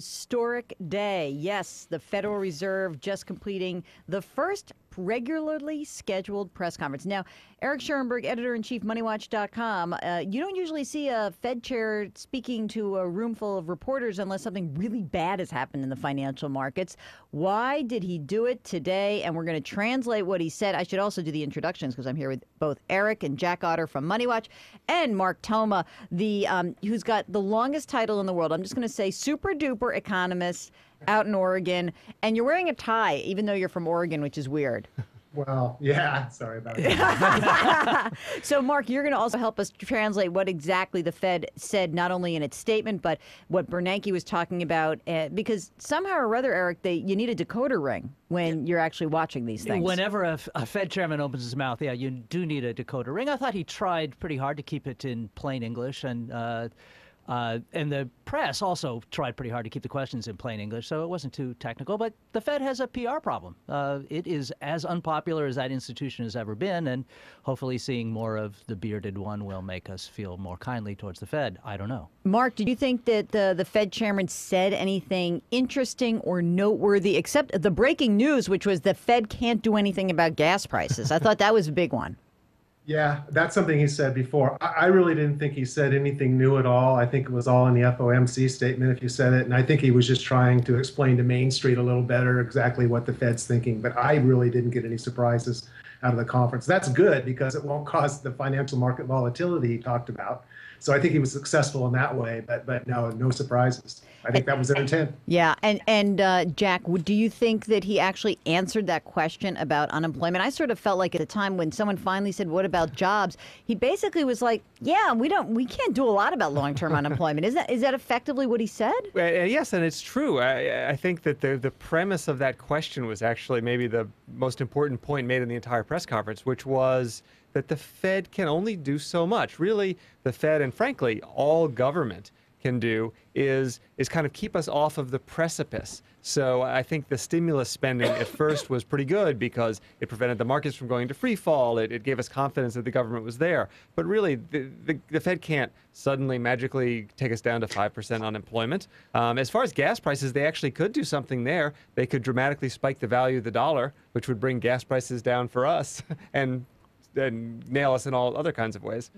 historic day. Yes, the Federal Reserve just completing the first regularly scheduled press conference. Now, Eric Schurenberg, editor-in-chief, moneywatch.com, you don't usually see a Fed chair speaking to a room full of reporters unless something really bad has happened in the financial markets. Why did he do it today? And we're going to translate what he said. I should also do the introductions because I'm here with both Eric and Jack Otter from MoneyWatch and Mark Thoma, who's got the longest title in the world. I'm just going to say super-duper economist out in Oregon, and you're wearing a tie, even though you're from Oregon, which is weird. Well, yeah, sorry about that. So, Mark, you're going to also help us translate what exactly the Fed said, not only in its statement, but what Bernanke was talking about, because somehow or other, Eric, you need a decoder ring when you're actually watching these things. Whenever a Fed chairman opens his mouth, yeah, you do need a decoder ring. I thought he tried pretty hard to keep it in plain English, and the press also tried pretty hard to keep the questions in plain English, so it wasn't too technical. But the Fed has a PR problem. It is as unpopular as that institution has ever been, and hopefully seeing more of the bearded one will make us feel more kindly towards the Fed. I don't know. Mark, did you think that the Fed chairman said anything interesting or noteworthy, except the breaking news, which was the Fed can't do anything about gas prices? I thought that was a big one. Yeah, that's something he said before. I really didn't think he said anything new at all. I think it was all in the FOMC statement if you said it. And I think he was just trying to explain to Main Street a little better exactly what the Fed's thinking. But I really didn't get any surprises out of the conference. That's good because it won't cause the financial market volatility he talked about. So I think he was successful in that way, but no surprises. I think that was their intent. Yeah, and Jack, do you think that he actually answered that question about unemployment? I sort of felt like at the time when someone finally said, "What about jobs?" he basically was like, "Yeah, we can't do a lot about long-term unemployment." Is that effectively what he said? Yes, and it's true. I think that the premise of that question was actually maybe the most important point made in the entire press conference, which was that the Fed can only do so much. Really, the Fed and frankly, all government can do is kind of keep us off of the precipice. So I think the stimulus spending at first was pretty good because it prevented the markets from going to free fall. It gave us confidence that the government was there. But really, the Fed can't suddenly magically take us down to 5% unemployment. As far as gas prices, they actually could do something there. They could dramatically spike the value of the dollar, which would bring gas prices down for us and nail us in all other kinds of ways.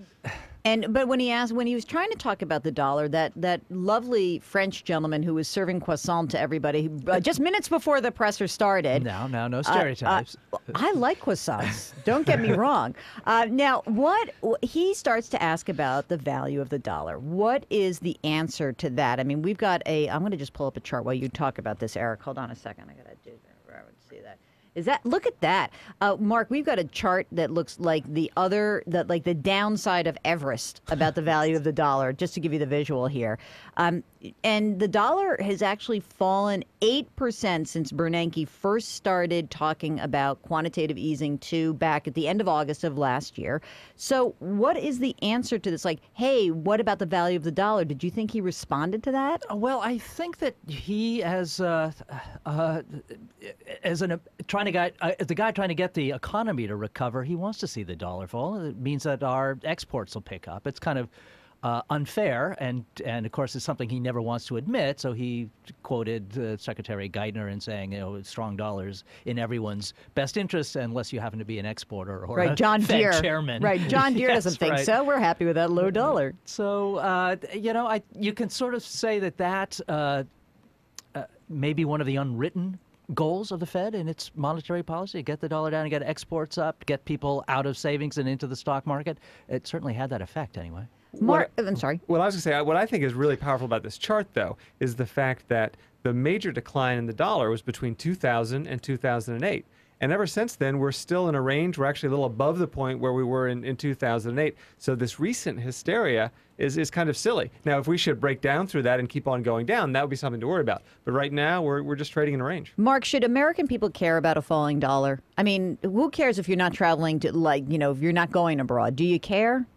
But when he was trying to talk about the dollar, that lovely French gentleman who was serving croissant to everybody just minutes before the presser started. No stereotypes. I like croissants. Don't get me wrong. Now, he starts to ask about the value of the dollar. What is the answer to that? I mean, we've got I'm going to just pull up a chart while you talk about this, Eric. Hold on a second. I got to do that. I would see that. Look at that. Mark, we've got a chart that looks like the downside of Everest about the value of the dollar, just to give you the visual here. And the dollar has actually fallen 8% since Bernanke first started talking about quantitative easing 2 back at the end of August of last year. So what is the answer to this? Like, hey, what about the value of the dollar? Did you think he responded to that? Well, I think that he, the guy trying to get the economy to recover, he wants to see the dollar fall. It means that our exports will pick up. It's kind of unfair, and of course it's something he never wants to admit, so he quoted Secretary Geithner in saying, strong dollars in everyone's best interest unless you happen to be an exporter or a Fed chairman. Right, John Deere doesn't think so. We're happy with that low dollar. So, you can sort of say that may be one of the unwritten goals of the Fed in its monetary policy: get the dollar down and get exports up, get people out of savings and into the stock market. It certainly had that effect anyway. Mark, I'm sorry. Well, I was going to say, what I think is really powerful about this chart, though, is the fact that the major decline in the dollar was between 2000 and 2008. And ever since then, we're still in a range. We're actually a little above the point where we were in 2008. So this recent hysteria is kind of silly. Now, if we should break down through that and keep on going down, that would be something to worry about. But right now, we're just trading in a range. Mark, should American people care about a falling dollar? I mean, who cares if you're not traveling to, if you're not going abroad? Do you care?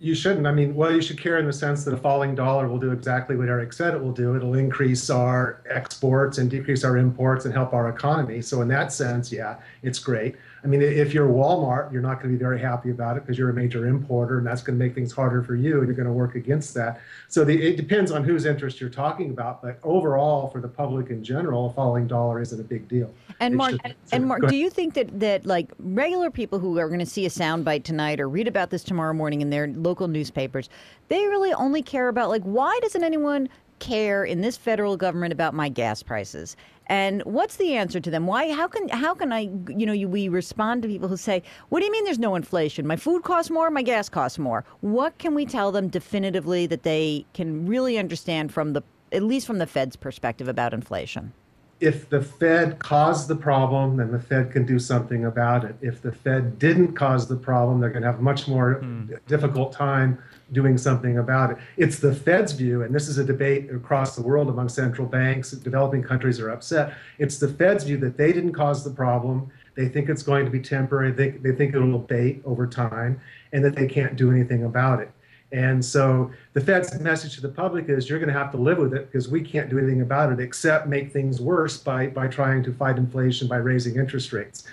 You shouldn't. I mean, well, you should care in the sense that a falling dollar will do exactly what Eric said it will do. It'll increase our exports and decrease our imports and help our economy. So in that sense, yeah, it's great. I mean, if you're Walmart, you're not going to be very happy about it because you're a major importer, and that's going to make things harder for you, and you're going to work against that. So it depends on whose interest you're talking about. But overall, for the public in general, a falling dollar isn't a big deal. And Mark, do you think that like regular people who are going to see a soundbite tonight or read about this tomorrow morning in their local newspapers, they really only care about, like, why doesn't anyone care in this federal government about my gas prices? And what's the answer to them? Why? How can I? You know, we respond to people who say, "What do you mean there's no inflation? My food costs more, my gas costs more." What can we tell them definitively that they can really understand from the, at least from the Fed's perspective, about inflation? If the Fed caused the problem, then the Fed can do something about it. If the Fed didn't cause the problem, they're going to have much more difficult time doing something about it. It's the Fed's view, and this is a debate across the world among central banks. Developing countries are upset. It's the Fed's view that they didn't cause the problem. They think it's going to be temporary. They think it will abate over time, and that they can't do anything about it. And so the Fed's message to the public is you're going to have to live with it because we can't do anything about it except make things worse by trying to fight inflation by raising interest rates.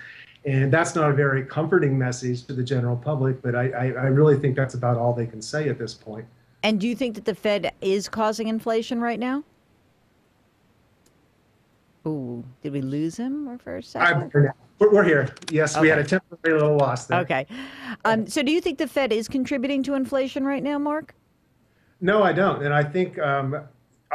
And that's not a very comforting message to the general public, but I really think that's about all they can say at this point. And do you think that the Fed is causing inflation right now? Ooh, did we lose him for a second? We're here. Yes, okay. We had a temporary little loss there. Okay. So do you think the Fed is contributing to inflation right now, Mark? No, I don't. And I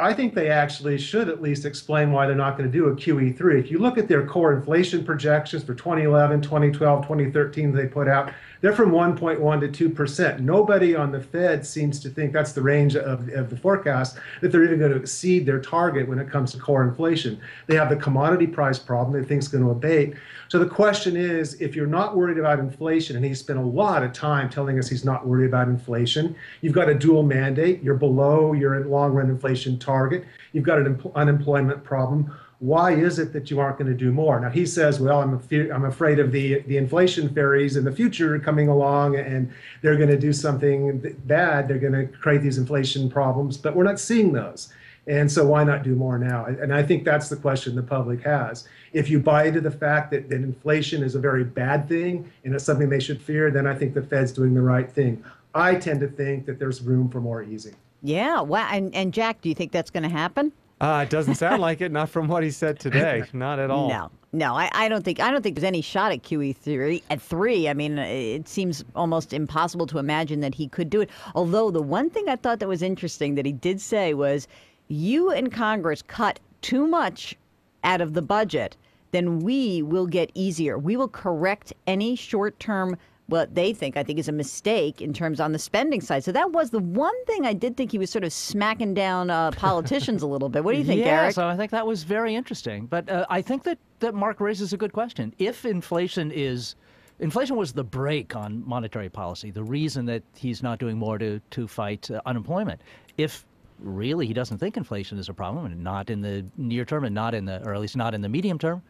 think they actually should at least explain why they're not going to do a QE3. If you look at their core inflation projections for 2011, 2012, 2013 they put out, they're from 1.1 to 2%. Nobody on the Fed seems to think that's the range of the forecast, that they're even going to exceed their target when it comes to core inflation. They have the commodity price problem they think is going to abate. So the question is, if you're not worried about inflation, and he spent a lot of time telling us he's not worried about inflation, you've got a dual mandate, you're below your long-run inflation target, you've got an unemployment problem. Why is it that you aren't going to do more? Now, he says, well, I'm afraid of the inflation fairies in the future coming along, and they're going to do something bad. They're going to create these inflation problems, but we're not seeing those. And so why not do more now? And I think that's the question the public has. If you buy into the fact that inflation is a very bad thing and it's something they should fear, then I think the Fed's doing the right thing. I tend to think that there's room for more easing. Yeah. Wow. And Jack, do you think that's going to happen? It doesn't sound like it. Not from what he said today. Not at all. No. I don't think there's any shot at QE3. I mean, it seems almost impossible to imagine that he could do it. Although the one thing I thought that was interesting that he did say was, "You and Congress cut too much out of the budget, then we will get easier. We will correct any short-term." What they think, I think, is a mistake in terms on the spending side. So that was the one thing I did think he was sort of smacking down politicians a little bit. What do you think, Eric? Yeah, so I think that was very interesting. But I think that Mark raises a good question. If inflation was the brake on monetary policy, the reason that he's not doing more to fight unemployment. If really he doesn't think inflation is a problem, and not in the near term, and not in the, or at least not in the medium term,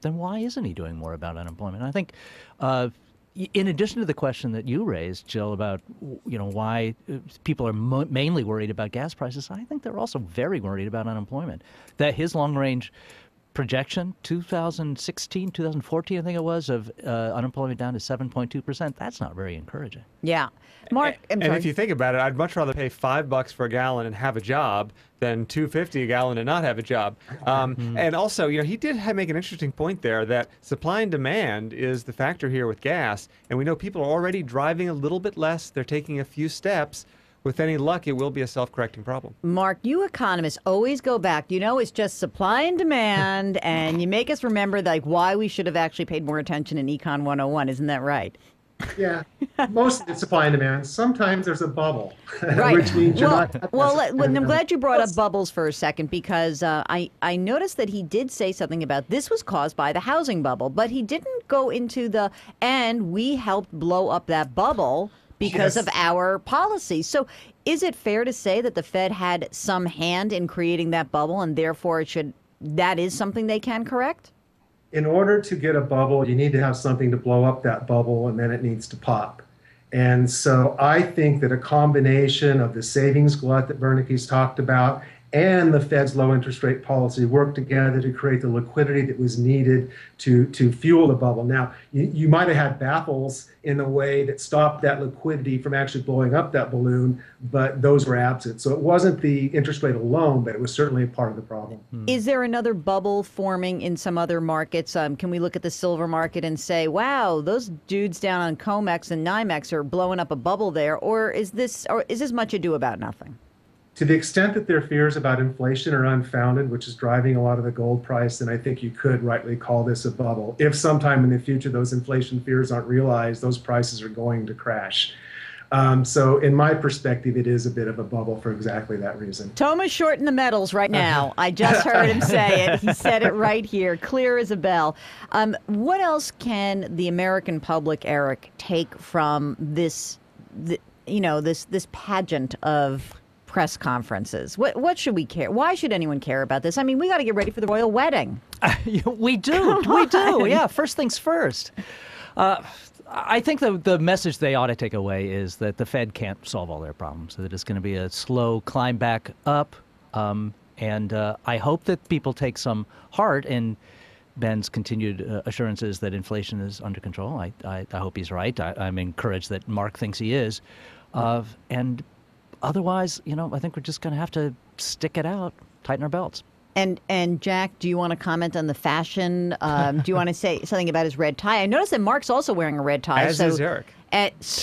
then why isn't he doing more about unemployment? I think. In addition to the question that you raised, Jill, about why people are mainly worried about gas prices, I think they're also very worried about unemployment. That his long-range projection, 2016, 2014, I think it was, of unemployment down to 7.2%, that's not very encouraging. Yeah. Mark, and if you think about it, I'd much rather pay $5 for a gallon and have a job than $2.50 a gallon and not have a job. And also, he did make an interesting point there that supply and demand is the factor here with gas. And we know people are already driving a little bit less. They're taking a few steps. With any luck, it will be a self-correcting problem. Mark, you economists always go back. It's just supply and demand, and you make us remember why we should have actually paid more attention in Econ 101. Isn't that right? Yeah, mostly it's supply and demand. Sometimes there's a bubble, right? Which means you're not. I'm glad you brought up bubbles for a second, because I noticed that he did say something about this was caused by the housing bubble, but he didn't go into the and we helped blow up that bubble because of our policy. So is it fair to say that the Fed had some hand in creating that bubble, and therefore that is something they can correct? In order to get a bubble, you need to have something to blow up that bubble, and then it needs to pop. And so I think that a combination of the savings glut that Bernanke's talked about and the Fed's low interest rate policy worked together to create the liquidity that was needed to fuel the bubble. Now, you might have had baffles in a way that stopped that liquidity from actually blowing up that balloon, but those were absent. So it wasn't the interest rate alone, but it was certainly a part of the problem. Is there another bubble forming in some other markets? Can we look at the silver market and say, wow, those dudes down on COMEX and NYMEX are blowing up a bubble there, or is this much ado about nothing? To the extent that their fears about inflation are unfounded, which is driving a lot of the gold price, then I think you could rightly call this a bubble. If sometime in the future those inflation fears aren't realized, those prices are going to crash. So in my perspective, it is a bit of a bubble for exactly that reason. Thoma's shorting the metals right now. I just heard him say it. He said it right here, clear as a bell. What else can the American public, Eric, take from this pageant of press conferences? What should we care? Why should anyone care about this? I mean, we got to get ready for the royal wedding. We do. Yeah. First things first. I think the message they ought to take away is that the Fed can't solve all their problems. That it's going to be a slow climb back up. And I hope that people take some heart in Ben's continued assurances that inflation is under control. I hope he's right. I'm encouraged that Mark thinks he is. And otherwise, I think we're just going to have to stick it out, tighten our belts. And Jack, do you want to comment on the fashion? Do you want to say something about his red tie? I noticed that Mark's also wearing a red tie. As is Eric.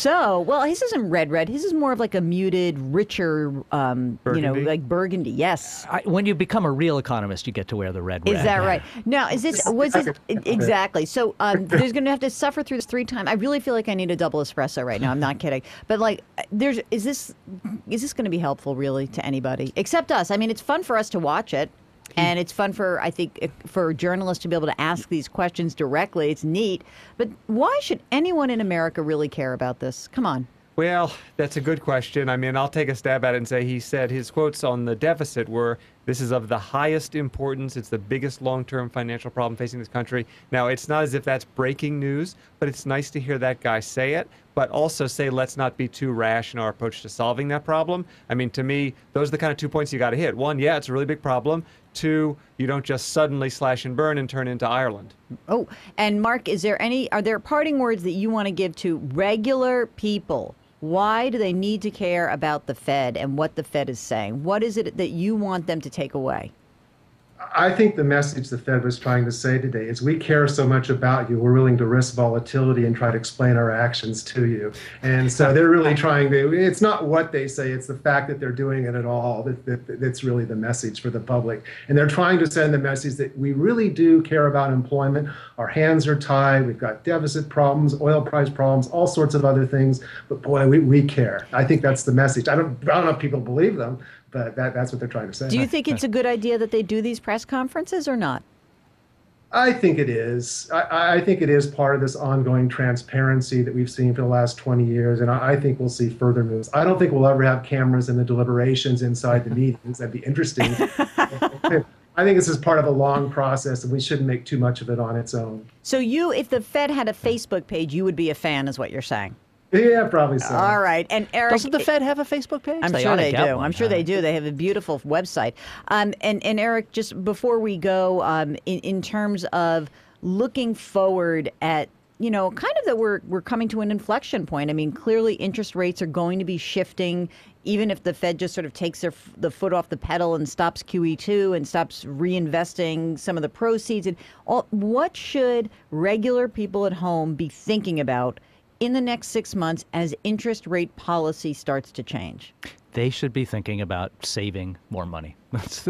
Well, his isn't red. His is more of like a muted, richer, like burgundy. Yes. When you become a real economist, you get to wear the red. Is that right? Now, exactly. So there's going to have to suffer through this three times. I really feel like I need a double espresso right now. I'm not kidding. But is this going to be helpful really to anybody except us? I mean, it's fun for us to watch it. And it's fun for journalists to be able to ask these questions directly. It's neat. But why should anyone in America really care about this? Come on. Well, that's a good question. I mean, I'll take a stab at it and say he said his quotes on the deficit were, "This is of the highest importance. It's the biggest long-term financial problem facing this country." Now, it's not as if that's breaking news, but it's nice to hear that guy say it, but also say let's not be too rash in our approach to solving that problem. I mean, to me, those are the kind of 2 points you got to hit. One, yeah, it's a really big problem. Two, you don't just suddenly slash and burn and turn into Ireland. Oh, and Mark, are there parting words that you want to give to regular people? Why do they need to care about the Fed and what the Fed is saying? What is it that you want them to take away? I think the message the Fed was trying to say today is we care so much about you, we're willing to risk volatility and try to explain our actions to you. And so they're really trying to, it's not what they say, it's the fact that they're doing it at all that's really the message for the public. And they're trying to send the message that we really do care about employment, our hands are tied, we've got deficit problems, oil price problems, all sorts of other things, but boy, we care. I think that's the message. I don't know if people believe them, but that's what they're trying to say. Do you think it's a good idea that they do these press conferences or not? I think it is. I think it is part of this ongoing transparency that we've seen for the last 20 years, and I think we'll see further moves. I don't think we'll ever have cameras in the deliberations inside the meetings. That'd be interesting. I think this is part of a long process, and we shouldn't make too much of it on its own. So if the Fed had a Facebook page, you would be a fan is what you're saying? Yeah, probably so. All right. And Eric, doesn't the Fed have a Facebook page? I'm sure they do. I'm sure they do. They have a beautiful website. And Eric, just before we go, in terms of looking forward at, kind of that we're coming to an inflection point. I mean, clearly interest rates are going to be shifting, even if the Fed just sort of takes the foot off the pedal and stops QE2 and stops reinvesting some of the proceeds. What should regular people at home be thinking about in the next 6 months as interest rate policy starts to change? They should be thinking about saving more money. That's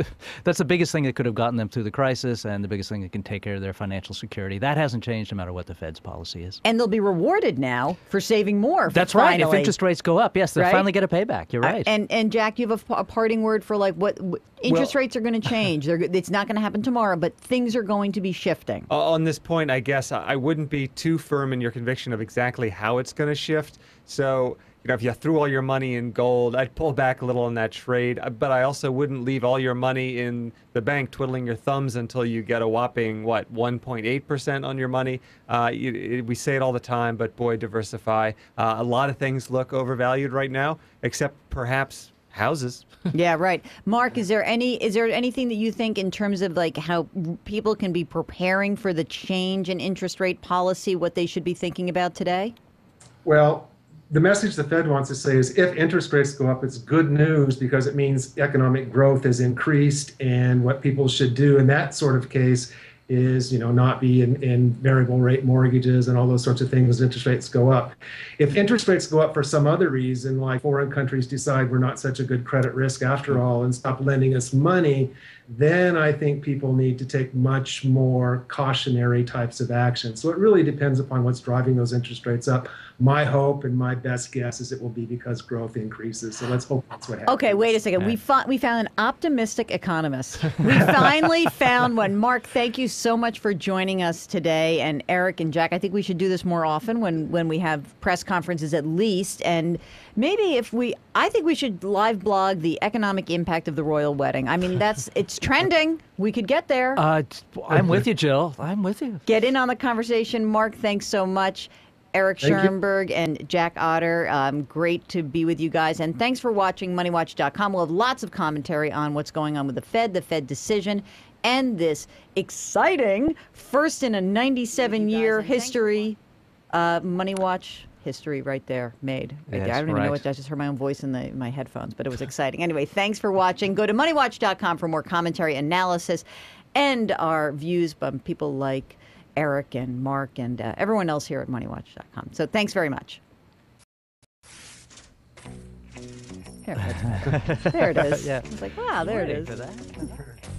the biggest thing that could have gotten them through the crisis and the biggest thing that can take care of their financial security. That hasn't changed no matter what the Fed's policy is. And they'll be rewarded now for saving more. That's right. Finally. If interest rates go up, yes, they'll finally get a payback. You're right. And Jack, you have a parting word for like what interest rates are going to change. It's not going to happen tomorrow, but things are going to be shifting. On this point, I guess I wouldn't be too firm in your conviction of exactly how it's going to shift. So, if you threw all your money in gold, I'd pull back a little on that trade, but I also wouldn't leave all your money in the bank twiddling your thumbs until you get a whopping, 1.8% on your money. We say it all the time, but boy, diversify. A lot of things look overvalued right now, except perhaps houses. Yeah, right. Mark, is there anything that you think in terms of like how people can be preparing for the change in interest rate policy, what they should be thinking about today? Well, the message the Fed wants to say is if interest rates go up, it's good news because it means economic growth has increased, and what people should do in that sort of case is, you know, not be in variable rate mortgages and all those sorts of things as interest rates go up. If interest rates go up for some other reason, like foreign countries decide we're not such a good credit risk after all and stop lending us money, then I think people need to take much more cautionary types of action. So it really depends upon what's driving those interest rates up. My hope and my best guess is it will be because growth increases. So let's hope that's what happens. Okay, wait a second. We found an optimistic economist. We finally found one. Mark, thank you so much for joining us today. And Eric and Jack, I think we should do this more often when we have press conferences at least. And maybe I think we should live blog the economic impact of the royal wedding. I mean, it's trending. We could get there. I'm with you, Jill. I'm with you. Get in on the conversation. Mark, thanks so much. Eric Schurenberg and Jack Otter, great to be with you guys. And thanks for watching moneywatch.com. We'll have lots of commentary on what's going on with the Fed decision, and this exciting first in a 97-year history, Money Watch history right there made. Right there. I don't even know what, I just heard my own voice in my headphones, but it was exciting. Anyway, thanks for watching. Go to moneywatch.com for more commentary, analysis, and our views from people like Eric and Mark and everyone else here at moneywatch.com. So thanks very much. There it is. Yeah. I was like, wow, there it is.